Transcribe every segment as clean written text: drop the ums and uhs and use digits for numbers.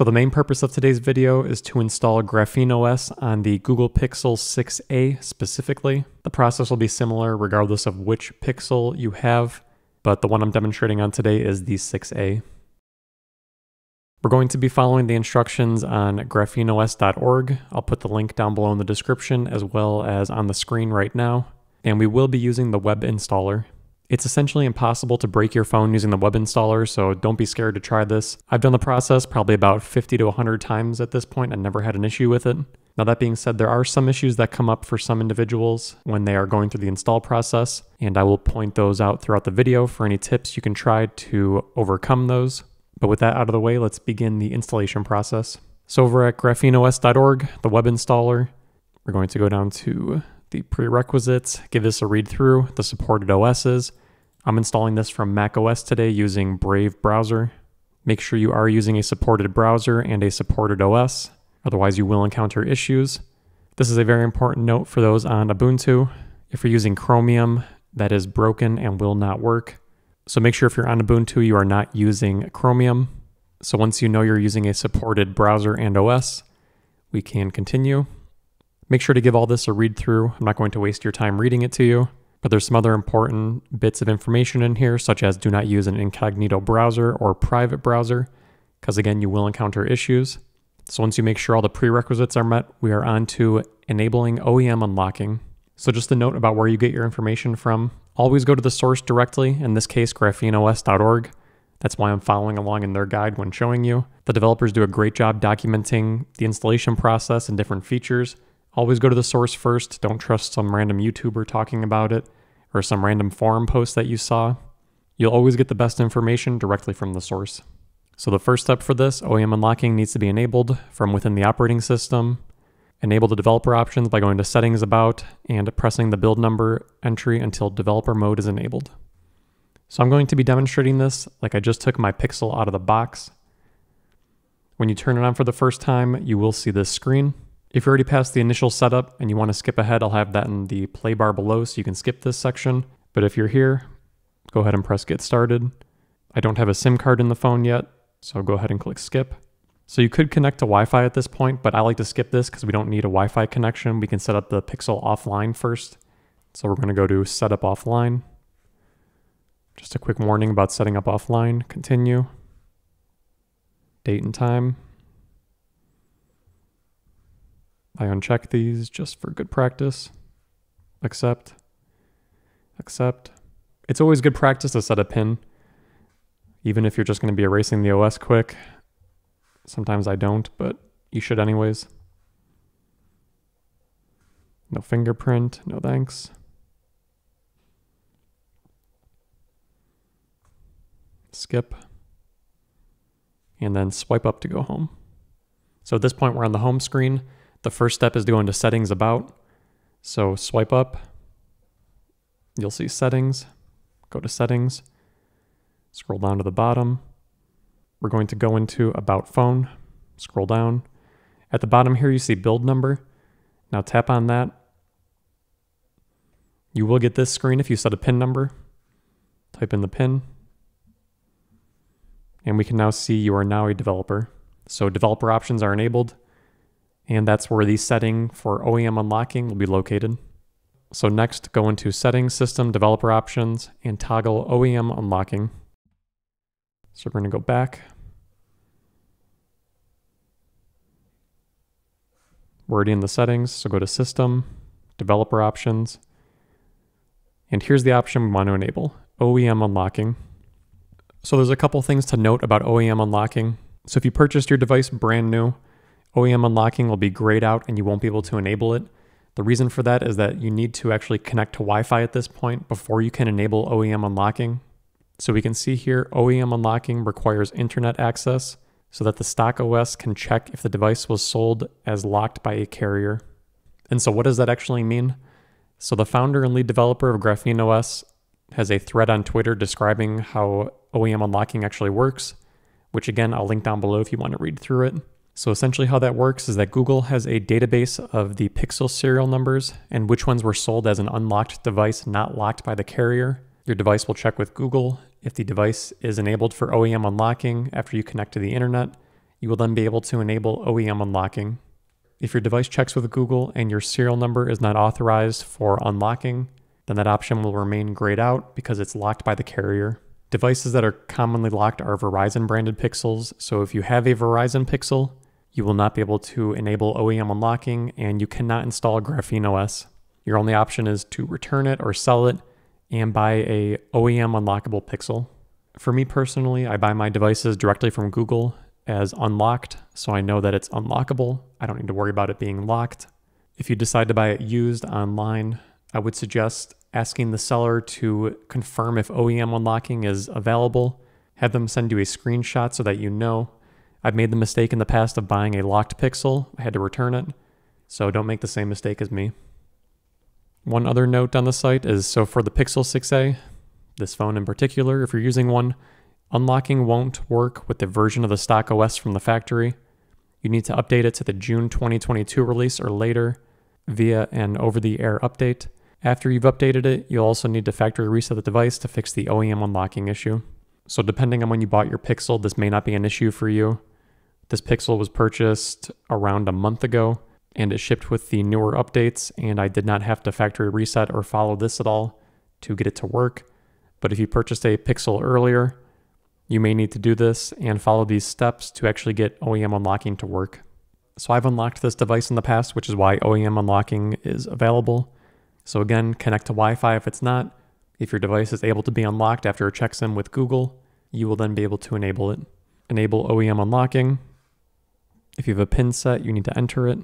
So the main purpose of today's video is to install GrapheneOS on the Google Pixel 6a specifically. The process will be similar regardless of which Pixel you have, but the one I'm demonstrating on today is the 6a. We're going to be following the instructions on grapheneos.org. I'll put the link down below in the description as well as on the screen right now. And we will be using the web installer. It's essentially impossible to break your phone using the web installer, so don't be scared to try this. I've done the process probably about 50 to 100 times at this point and never had an issue with it. Now that being said, there are some issues that come up for some individuals when they are going through the install process, and I will point those out throughout the video for any tips you can try to overcome those. But with that out of the way, let's begin the installation process. So over at grapheneos.org, the web installer, we're going to go down to the prerequisites, give this a read through, the supported OSs. I'm installing this from macOS today using Brave browser. Make sure you are using a supported browser and a supported OS, otherwise you will encounter issues. This is a very important note for those on Ubuntu. If you're using Chromium, that is broken and will not work. So make sure if you're on Ubuntu, you are not using Chromium. So once you know you're using a supported browser and OS, we can continue. Make sure to give all this a read through. I'm not going to waste your time reading it to you, but there's some other important bits of information in here, such as do not use an incognito browser or private browser, because again, you will encounter issues. So once you make sure all the prerequisites are met, we are on to enabling OEM unlocking. So just a note about where you get your information from. Always go to the source directly, in this case, grapheneos.org. That's why I'm following along in their guide when showing you. The developers do a great job documenting the installation process and different features. Always go to the source first. Don't trust some random YouTuber talking about it or some random forum post that you saw. You'll always get the best information directly from the source. So the first step for this, OEM unlocking needs to be enabled from within the operating system. Enable the developer options by going to settings about and pressing the build number entry until developer mode is enabled. So I'm going to be demonstrating this like I just took my Pixel out of the box. When you turn it on for the first time, you will see this screen. If you're already past the initial setup and you want to skip ahead, I'll have that in the play bar below so you can skip this section. But if you're here, go ahead and press get started. I don't have a SIM card in the phone yet, so go ahead and click skip. So you could connect to Wi-Fi at this point, but I like to skip this because we don't need a Wi-Fi connection. We can set up the Pixel offline first. So we're going to go to setup offline. Just a quick warning about setting up offline. Continue. Date and time. I uncheck these just for good practice. Accept. Accept. It's always good practice to set a pin, even if you're just going to be erasing the OS quick. Sometimes I don't, but you should anyways. No fingerprint, no thanks. Skip. And then swipe up to go home. So at this point, we're on the home screen. The first step is to go into settings about. So swipe up, you'll see settings, go to settings, scroll down to the bottom. We're going to go into about phone, scroll down. At the bottom here, you see build number. Now tap on that. You will get this screen if you set a PIN number. Type in the PIN. And we can now see you are now a developer. So developer options are enabled. And that's where the setting for OEM unlocking will be located. So next, go into Settings, System, Developer Options, and toggle OEM unlocking. So we're going to go back. We're already in the settings, so go to System, Developer Options, and here's the option we want to enable, OEM unlocking. So there's a couple things to note about OEM unlocking. So if you purchased your device brand new, OEM unlocking will be grayed out and you won't be able to enable it. The reason for that is that you need to actually connect to Wi-Fi at this point before you can enable OEM unlocking. So we can see here OEM unlocking requires internet access so that the stock OS can check if the device was sold as locked by a carrier. And so what does that actually mean? So the founder and lead developer of GrapheneOS has a thread on Twitter describing how OEM unlocking actually works, which again, I'll link down below if you want to read through it. So essentially how that works is that Google has a database of the Pixel serial numbers and which ones were sold as an unlocked device not locked by the carrier. Your device will check with Google. If the device is enabled for OEM unlocking after you connect to the internet, You will then be able to enable OEM unlocking. If your device checks with Google and your serial number is not authorized for unlocking, then that option will remain grayed out because it's locked by the carrier. Devices that are commonly locked are Verizon branded Pixels, so if you have a Verizon Pixel, you will not be able to enable OEM unlocking and you cannot install GrapheneOS. Your only option is to return it or sell it and buy a OEM unlockable Pixel. For me personally, I buy my devices directly from Google as unlocked, so I know that it's unlockable. I don't need to worry about it being locked. If you decide to buy it used online, I would suggest asking the seller to confirm if OEM unlocking is available. Have them send you a screenshot so that you know. I've made the mistake in the past of buying a locked Pixel. I had to return it, so don't make the same mistake as me. One other note on the site is, so for the Pixel 6a, this phone in particular, if you're using one, unlocking won't work with the version of the stock OS from the factory. You need to update it to the June 2022 release or later via an over-the-air update. After you've updated it, you'll also need to factory reset the device to fix the OEM unlocking issue. So depending on when you bought your Pixel, this may not be an issue for you. This Pixel was purchased around a month ago, and it shipped with the newer updates, and I did not have to factory reset or follow this at all to get it to work. But if you purchased a Pixel earlier, you may need to do this and follow these steps to actually get OEM unlocking to work. So I've unlocked this device in the past, which is why OEM unlocking is available. So again, connect to Wi-Fi if it's not. If your device is able to be unlocked after it checks in with Google, you will then be able to enable it. Enable OEM unlocking. If you have a pin set, you need to enter it.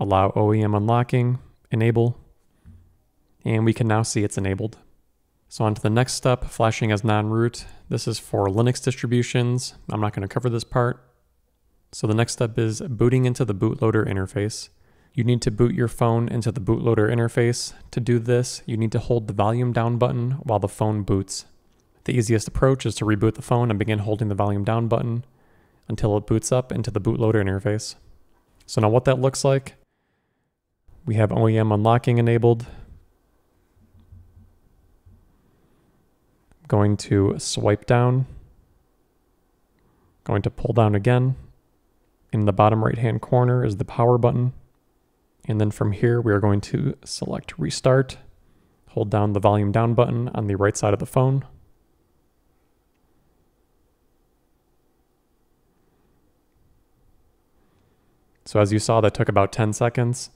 Allow OEM unlocking, enable, and we can now see it's enabled. So on to the next step, flashing as non-root. This is for Linux distributions. I'm not going to cover this part. So the next step is booting into the bootloader interface. You need to boot your phone into the bootloader interface. To do this, you need to hold the volume down button while the phone boots. The easiest approach is to reboot the phone and begin holding the volume down button until it boots up into the bootloader interface. So now what that looks like, we have OEM unlocking enabled. Going to swipe down, going to pull down again. In the bottom right hand corner is the power button. And then from here, we are going to select restart, hold down the volume down button on the right side of the phone. So as you saw, that took about 10 seconds.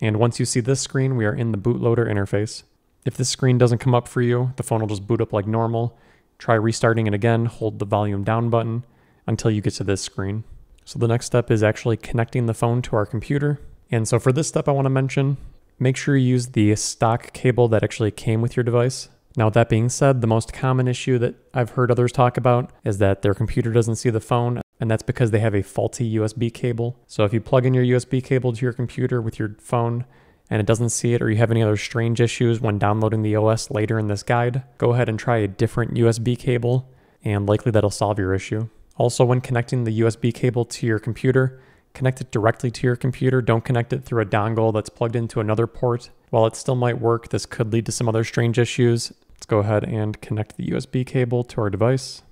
And once you see this screen, we are in the bootloader interface. If this screen doesn't come up for you, the phone will just boot up like normal. Try restarting it again, hold the volume down button until you get to this screen. So the next step is actually connecting the phone to our computer. And so for this step, I want to mention, make sure you use the stock cable that actually came with your device. Now, that being said, the most common issue that I've heard others talk about is that their computer doesn't see the phone, and that's because they have a faulty USB cable. So if you plug in your USB cable to your computer with your phone, and it doesn't see it, or you have any other strange issues when downloading the OS later in this guide, go ahead and try a different USB cable, and likely that'll solve your issue. Also, when connecting the USB cable to your computer, connect it directly to your computer. Don't connect it through a dongle that's plugged into another port. While it still might work, this could lead to some other strange issues. Let's go ahead and connect the USB cable to our device.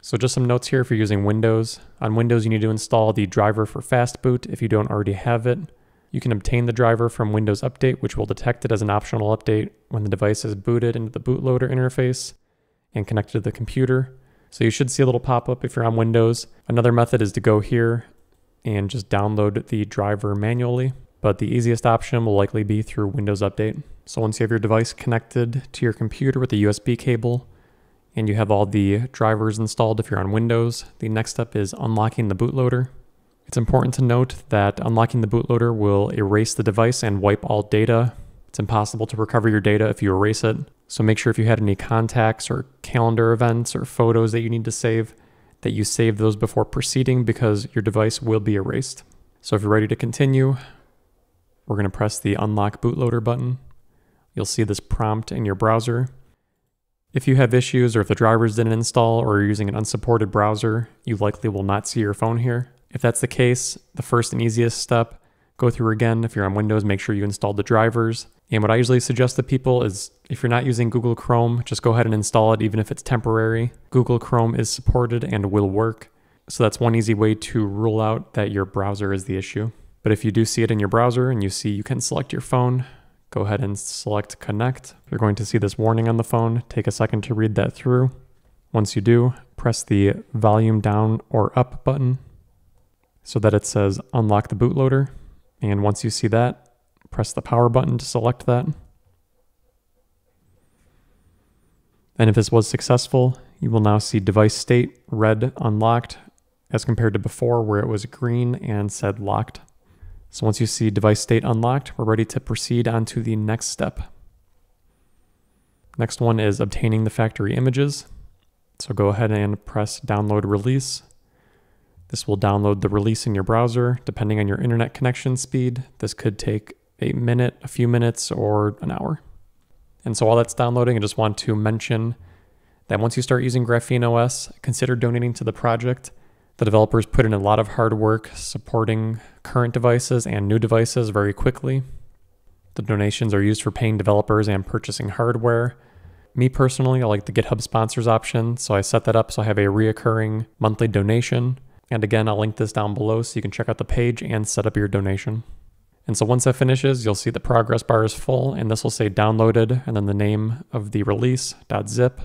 So just some notes here if you're using Windows. On Windows, you need to install the driver for Fastboot if you don't already have it. You can obtain the driver from Windows Update, which will detect it as an optional update when the device is booted into the bootloader interface and connected to the computer. So you should see a little pop-up if you're on Windows. Another method is to go here and just download the driver manually, but the easiest option will likely be through Windows Update. So once you have your device connected to your computer with a USB cable, and you have all the drivers installed if you're on Windows, the next step is unlocking the bootloader. It's important to note that unlocking the bootloader will erase the device and wipe all data. It's impossible to recover your data if you erase it. So make sure if you had any contacts or calendar events or photos that you need to save, that you save those before proceeding because your device will be erased. So if you're ready to continue, we're going to press the unlock bootloader button. You'll see this prompt in your browser. If you have issues or if the drivers didn't install or you're using an unsupported browser, you likely will not see your phone here. If that's the case, the first and easiest step, go through again. If you're on Windows, make sure you install the drivers. And what I usually suggest to people is if you're not using Google Chrome, just go ahead and install it, even if it's temporary. Google Chrome is supported and will work. So that's one easy way to rule out that your browser is the issue. But if you do see it in your browser and you see you can select your phone, go ahead and select connect. You're going to see this warning on the phone. Take a second to read that through. Once you do, press the volume down or up button so that it says unlock the bootloader. And once you see that, press the power button to select that. And if this was successful, you will now see device state red unlocked as compared to before where it was green and said locked. So once you see device state unlocked, we're ready to proceed on to the next step. Next one is obtaining the factory images. So go ahead and press download release. This will download the release in your browser. Depending on your internet connection speed, this could take a minute, a few minutes, or an hour. And so while that's downloading, I just want to mention that once you start using GrapheneOS, consider donating to the project. The developers put in a lot of hard work supporting current devices and new devices very quickly. The donations are used for paying developers and purchasing hardware. Me personally, I like the GitHub sponsors option, so I set that up so I have a reoccurring monthly donation. And again, I'll link this down below so you can check out the page and set up your donation. And so once that finishes, you'll see the progress bar is full, and this will say downloaded, and then the name of the release.zip.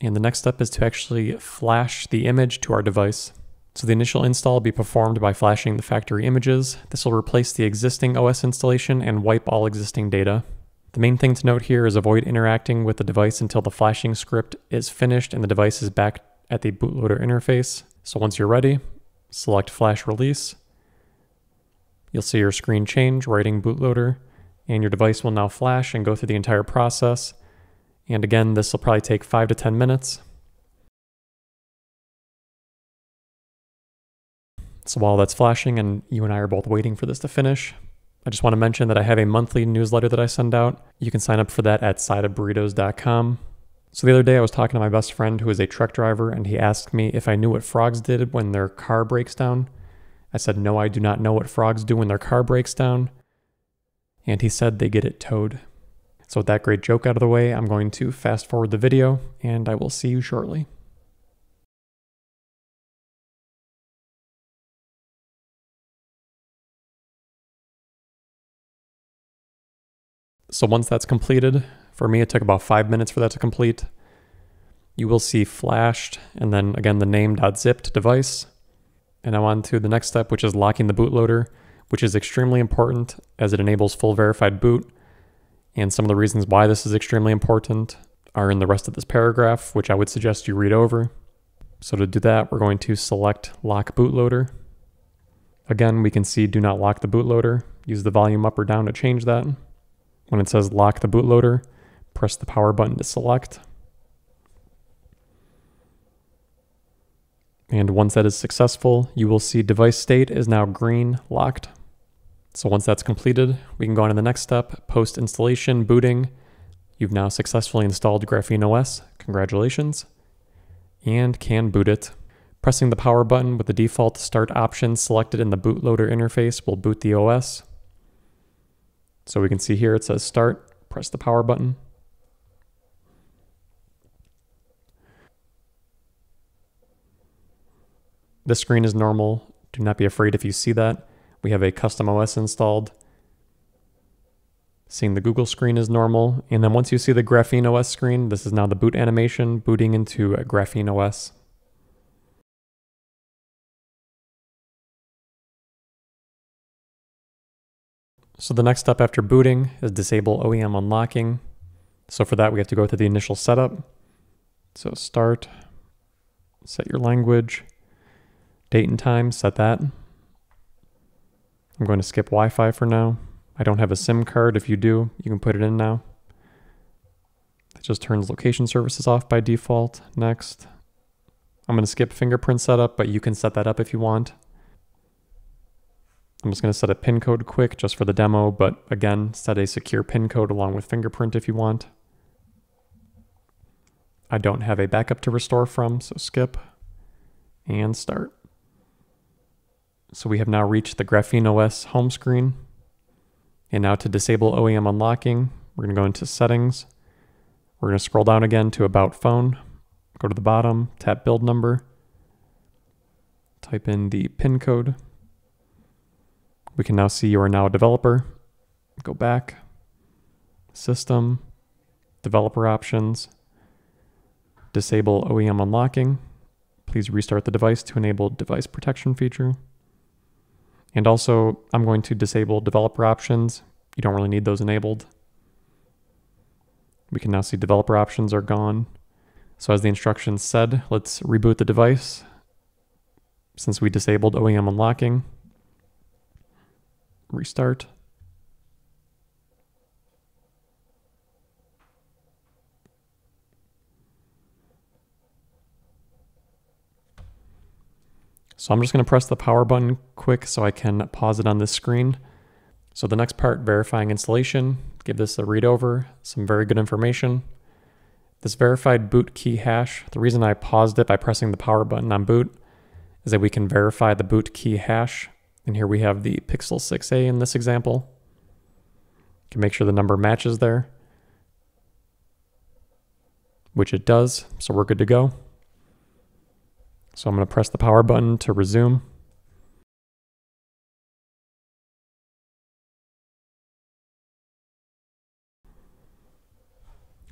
And the next step is to actually flash the image to our device. So the initial install will be performed by flashing the factory images. This will replace the existing OS installation and wipe all existing data. The main thing to note here is avoid interacting with the device until the flashing script is finished and the device is back at the bootloader interface. So once you're ready, select flash release. You'll see your screen change, writing bootloader, and your device will now flash and go through the entire process. And again, this will probably take 5 to 10 minutes. So while that's flashing and you and I are both waiting for this to finish, I just want to mention that I have a monthly newsletter that I send out. You can sign up for that at sideofburritos.com. So the other day I was talking to my best friend who is a truck driver, and he asked me if I knew what frogs did when their car breaks down. I said, no, I do not know what frogs do when their car breaks down. And he said they get it towed. So with that great joke out of the way, I'm going to fast forward the video, and I will see you shortly. So once that's completed, for me it took about 5 minutes for that to complete. You will see flashed, and then again the name.zipped device. And now on to the next step, which is locking the bootloader, which is extremely important as it enables full verified boot. And some of the reasons why this is extremely important are in the rest of this paragraph, which I would suggest you read over. So to do that, we're going to select lock bootloader. Again, we can see do not lock the bootloader. Use the volume up or down to change that. When it says lock the bootloader, press the power button to select. And once that is successful, you will see device state is now green locked. So once that's completed, we can go on to the next step, post-installation booting. You've now successfully installed GrapheneOS. Congratulations. And can boot it. Pressing the power button with the default start option selected in the bootloader interface will boot the OS. So we can see here it says start, press the power button. This screen is normal. Do not be afraid if you see that. We have a custom OS installed. Seeing the Google screen is normal. And then once you see the GrapheneOS screen, this is now the boot animation booting into GrapheneOS. So the next step after booting is disable OEM unlocking. So for that, we have to go to the initial setup. So start, set your language, date and time, set that. I'm going to skip Wi-Fi for now. I don't have a SIM card. If you do, you can put it in now. It just turns location services off by default. Next. I'm going to skip fingerprint setup, but you can set that up if you want. I'm just going to set a PIN code quick just for the demo, but again, set a secure PIN code along with fingerprint if you want. I don't have a backup to restore from, so skip and start. So we have now reached the GrapheneOS home screen. And now to disable OEM unlocking, We're going to go into Settings. We're going to scroll down again to About Phone. Go to the bottom, tap Build Number. Type in the PIN code. We can now see you are now a developer. Go back, System, Developer Options, Disable OEM Unlocking. Please restart the device to enable device protection feature. And also, I'm going to disable developer options. You don't really need those enabled. We can now see developer options are gone. So as the instructions said, let's reboot the device since we disabled OEM unlocking. Restart. So I'm just going to press the power button quick so I can pause it on this screen. So the next part, verifying installation, give this a read over, some very good information. This verified boot key hash, the reason I paused it by pressing the power button on boot is that we can verify the boot key hash. And here we have the Pixel 6a in this example. You can make sure the number matches there, which it does, so we're good to go. So I'm going to press the power button to resume.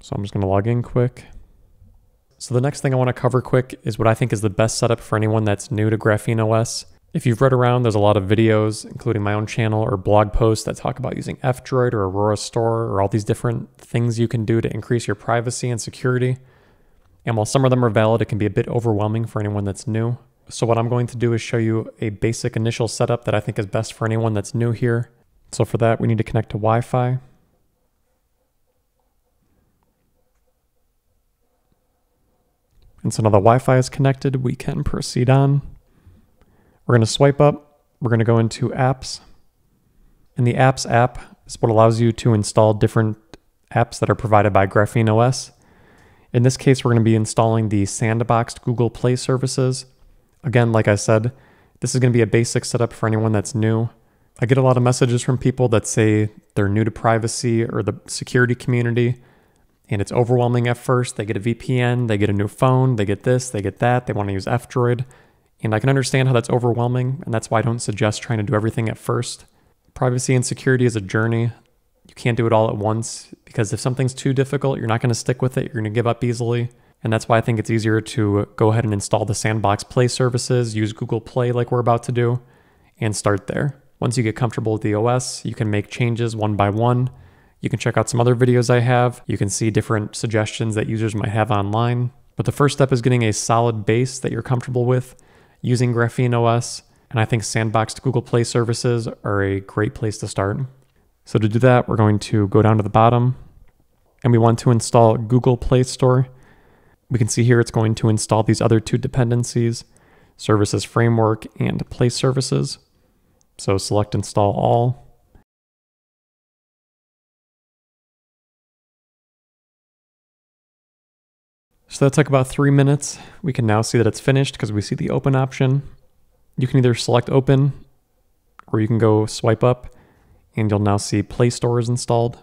So I'm just going to log in quick. So the next thing I want to cover quick is what I think is the best setup for anyone that's new to GrapheneOS. If you've read around, there's a lot of videos, including my own channel or blog posts that talk about using F-Droid or Aurora Store or all these different things you can do to increase your privacy and security. And while some of them are valid, it can be a bit overwhelming for anyone that's new. So what I'm going to do is show you a basic initial setup that I think is best for anyone that's new here. So for that, we need to connect to Wi-Fi. And so now the Wi-Fi is connected, we can proceed on. We're going to swipe up. We're going to go into Apps. And the Apps app is what allows you to install different apps that are provided by GrapheneOS. In this case, we're going to be installing the sandboxed Google Play services. Again, like I said, this is going to be a basic setup for anyone that's new. I get a lot of messages from people that say they're new to privacy or the security community, and it's overwhelming at first. They get a VPN, they get a new phone, they get this, they get that, they want to use F-Droid. And I can understand how that's overwhelming, and that's why I don't suggest trying to do everything at first. Privacy and security is a journey. You can't do it all at once because if something's too difficult, you're not going to stick with it. You're going to give up easily. And that's why I think it's easier to go ahead and install the Sandbox Play services, use Google Play like we're about to do, and start there. Once you get comfortable with the OS, you can make changes one by one. You can check out some other videos I have. You can see different suggestions that users might have online. But the first step is getting a solid base that you're comfortable with using GrapheneOS. And I think Sandboxed Google Play services are a great place to start. So to do that, we're going to go down to the bottom and we want to install Google Play Store. We can see here it's going to install these other two dependencies, Services Framework and Play Services. So select Install All. So that took about 3 minutes. We can now see that it's finished because we see the Open option. You can either select Open or you can go swipe up. And you'll now see Play Store is installed.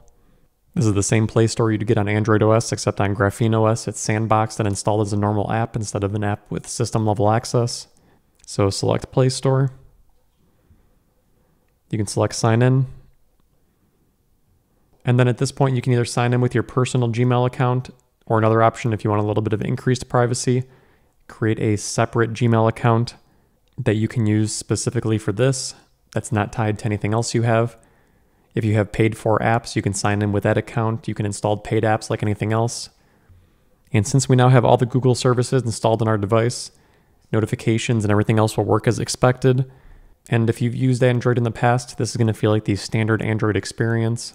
This is the same Play Store you'd get on Android OS, except on GrapheneOS, it's sandboxed and installed as a normal app instead of an app with system-level access. So select Play Store. You can select Sign In. And then at this point, you can either sign in with your personal Gmail account or another option if you want a little bit of increased privacy, create a separate Gmail account that you can use specifically for this that's not tied to anything else you have. If you have paid for apps, you can sign in with that account. You can install paid apps like anything else. And since we now have all the Google services installed on our device, notifications and everything else will work as expected. And if you've used Android in the past, this is going to feel like the standard Android experience.